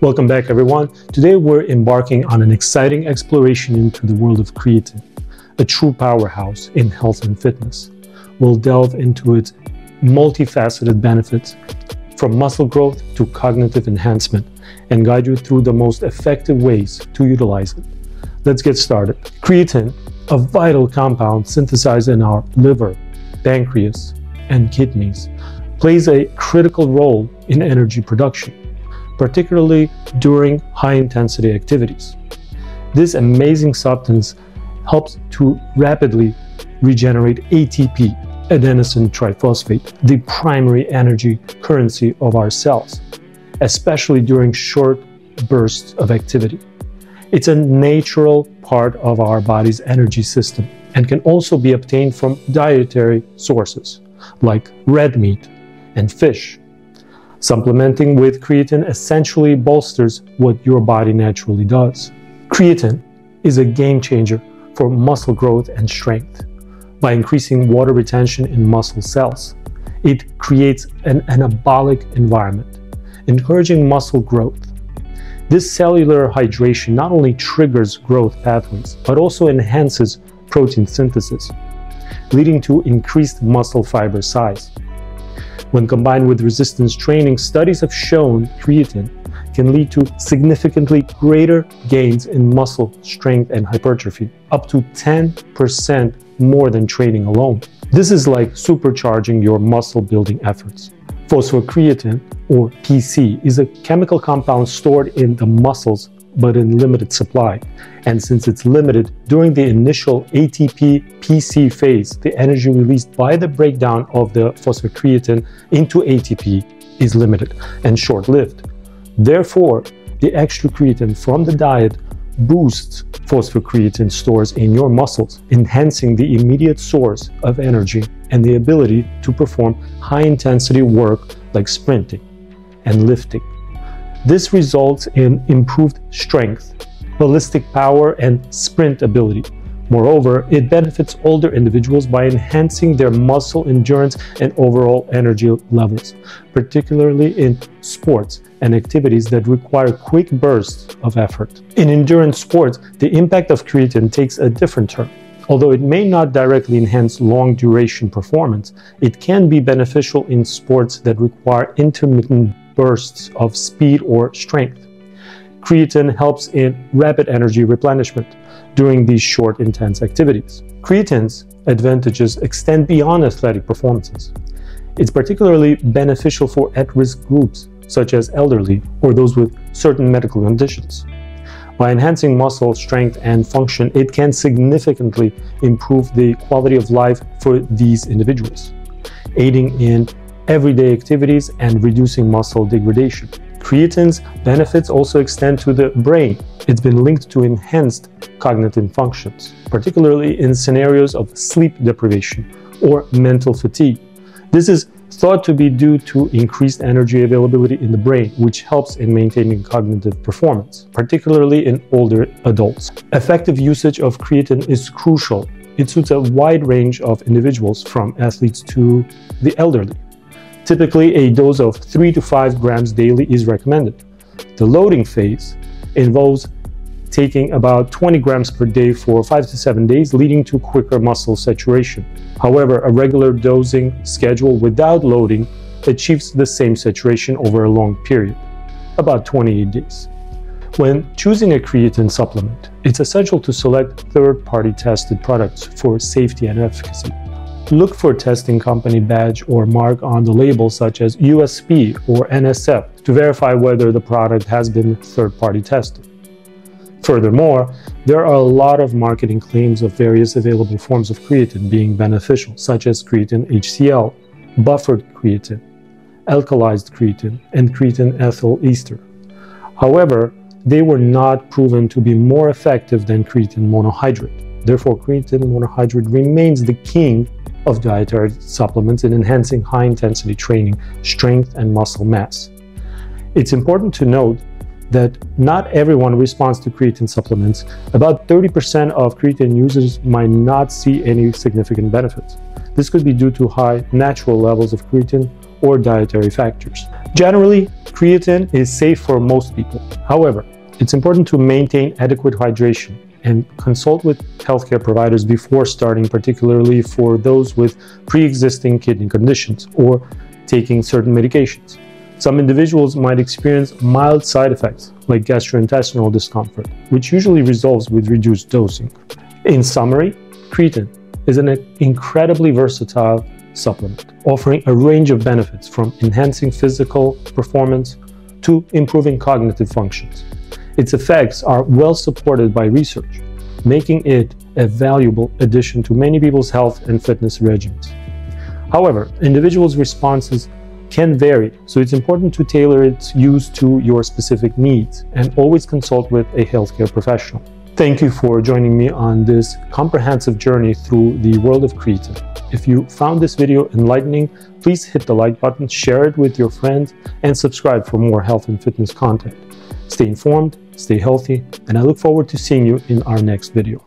Welcome back, everyone. Today we're embarking on an exciting exploration into the world of creatine, a true powerhouse in health and fitness. We'll delve into its multifaceted benefits, from muscle growth to cognitive enhancement, and guide you through the most effective ways to utilize it. Let's get started. Creatine, a vital compound synthesized in our liver, pancreas, and kidneys, plays a critical role in energy production, particularly during high-intensity activities. This amazing substance helps to rapidly regenerate ATP, adenosine triphosphate, the primary energy currency of our cells, especially during short bursts of activity. It's a natural part of our body's energy system and can also be obtained from dietary sources like red meat and fish. Supplementing with creatine essentially bolsters what your body naturally does. Creatine is a game changer for muscle growth and strength. By increasing water retention in muscle cells, it creates an anabolic environment, encouraging muscle growth. This cellular hydration not only triggers growth pathways, but also enhances protein synthesis, leading to increased muscle fiber size. When combined with resistance training, studies have shown creatine can lead to significantly greater gains in muscle strength and hypertrophy, up to 10% more than training alone. This is like supercharging your muscle building efforts. Phosphocreatine, or PC, is a chemical compound stored in the muscles but in limited supply. And since it's limited, during the initial ATP-PC phase, the energy released by the breakdown of the phosphocreatine into ATP is limited and short-lived. Therefore, the extra creatine from the diet boosts phosphocreatine stores in your muscles, enhancing the immediate source of energy and the ability to perform high-intensity work like sprinting and lifting. This results in improved strength, ballistic power, and sprint ability. Moreover, it benefits older individuals by enhancing their muscle endurance and overall energy levels, particularly in sports and activities that require quick bursts of effort. In endurance sports, the impact of creatine takes a different turn. Although it may not directly enhance long-duration performance, it can be beneficial in sports that require intermittent bursts of speed or strength. Creatine helps in rapid energy replenishment during these short, intense activities. Creatine's advantages extend beyond athletic performances. It's particularly beneficial for at-risk groups, such as elderly or those with certain medical conditions. By enhancing muscle strength and function, it can significantly improve the quality of life for these individuals, aiding in everyday activities and reducing muscle degradation. Creatine's benefits also extend to the brain. It's been linked to enhanced cognitive functions, particularly in scenarios of sleep deprivation or mental fatigue. This is thought to be due to increased energy availability in the brain, which helps in maintaining cognitive performance, particularly in older adults. Effective usage of creatine is crucial. It suits a wide range of individuals, from athletes to the elderly. Typically, a dose of 3 to 5 grams daily is recommended. The loading phase involves taking about 20 grams per day for 5 to 7 days, leading to quicker muscle saturation. However, a regular dosing schedule without loading achieves the same saturation over a long period, about 28 days. When choosing a creatine supplement, it's essential to select third-party tested products for safety and efficacy. Look for testing company badge or mark on the label, such as USP or NSF, to verify whether the product has been third-party tested. Furthermore, there are a lot of marketing claims of various available forms of creatine being beneficial, such as creatine HCL, buffered creatine, alkalized creatine, and creatine ethyl ester. However, they were not proven to be more effective than creatine monohydrate. Therefore, creatine monohydrate remains the king of dietary supplements in enhancing high-intensity training, strength, and muscle mass. It's important to note that not everyone responds to creatine supplements. About 30% of creatine users might not see any significant benefits. This could be due to high natural levels of creatine or dietary factors. Generally, creatine is safe for most people. However, it's important to maintain adequate hydration and consult with healthcare providers before starting, particularly for those with pre-existing kidney conditions or taking certain medications. Some individuals might experience mild side effects like gastrointestinal discomfort, which usually resolves with reduced dosing. In summary, creatine is an incredibly versatile supplement, offering a range of benefits from enhancing physical performance to improving cognitive functions. Its effects are well supported by research, making it a valuable addition to many people's health and fitness regimens. However, individuals' responses can vary, so it's important to tailor its use to your specific needs and always consult with a healthcare professional. Thank you for joining me on this comprehensive journey through the world of creatine. If you found this video enlightening, please hit the like button, share it with your friends, and subscribe for more health and fitness content. Stay informed, stay healthy, and I look forward to seeing you in our next video.